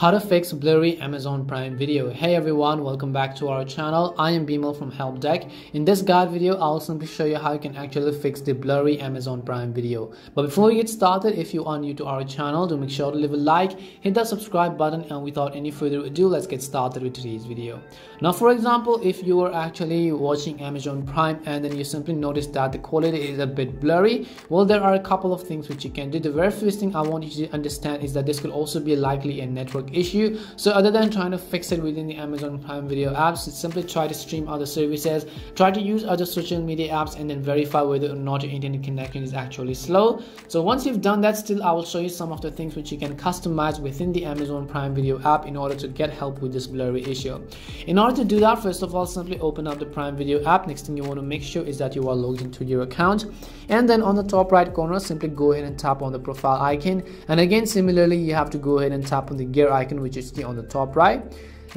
How to fix blurry Amazon Prime Video. Hey everyone, welcome back to our channel. I am Bimal from Help Deck. In this guide video, I'll simply show you how you can actually fix the blurry Amazon Prime Video. But before we get started, if you are new to our channel, do make sure to leave a like, hit that subscribe button, and without any further ado, let's get started with today's video. Now, for example, if you are actually watching Amazon Prime and then you simply notice that the quality is a bit blurry, well, there are a couple of things which you can do. The very first thing I want you to understand is that this could also be likely a network issue. So other than trying to fix it within the Amazon Prime Video apps, simply try to stream other services, try to use other social media apps, and then verify whether or not your internet connection is actually slow. So once you've done that, still I will show you some of the things which you can customize within the Amazon Prime Video app in order to get help with this blurry issue. In order to do that, first of all, simply open up the Prime Video app. Next thing you want to make sure is that you are logged into your account, and then on the top right corner, simply go ahead and tap on the profile icon, and again similarly you have to go ahead and tap on the gear icon, which is on the top right.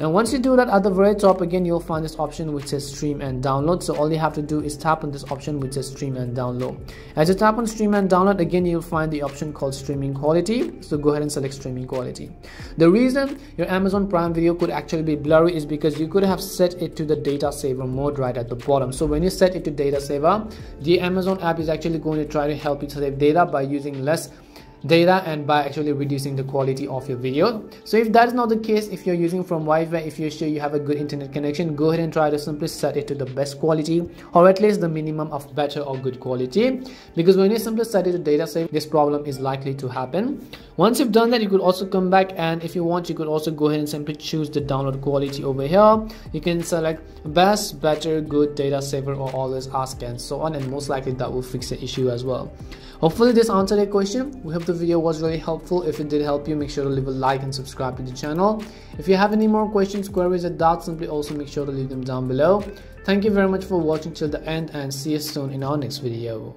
And once you do that, at the very top again you'll find this option which says stream and download. So all you have to do is tap on this option which says stream and download. As you tap on stream and download, again you'll find the option called streaming quality. So go ahead and select streaming quality. The reason your Amazon Prime Video could actually be blurry is because you could have set it to the data saver mode right at the bottom. So when you set it to data saver, the Amazon app is actually going to try to help you save data by using less data and by actually reducing the quality of your video. So if that is not the case, if you're using from Wi-Fi, if you're sure you have a good internet connection, go ahead and try to simply set it to the best quality, or at least the minimum of better or good quality, because when you simply set it to data save, this problem is likely to happen. Once you've done that, you could also come back, and if you want, you could also go ahead and simply choose the download quality over here. You can select best, better, good, data saver, or always ask, and so on, and most likely that will fix the issue as well. Hopefully this answered your question. We hope the video was really helpful. If it did help you, make sure to leave a like and subscribe to the channel. If you have any more questions, queries, or doubts, simply also make sure to leave them down below. Thank you very much for watching till the end, and see you soon in our next video.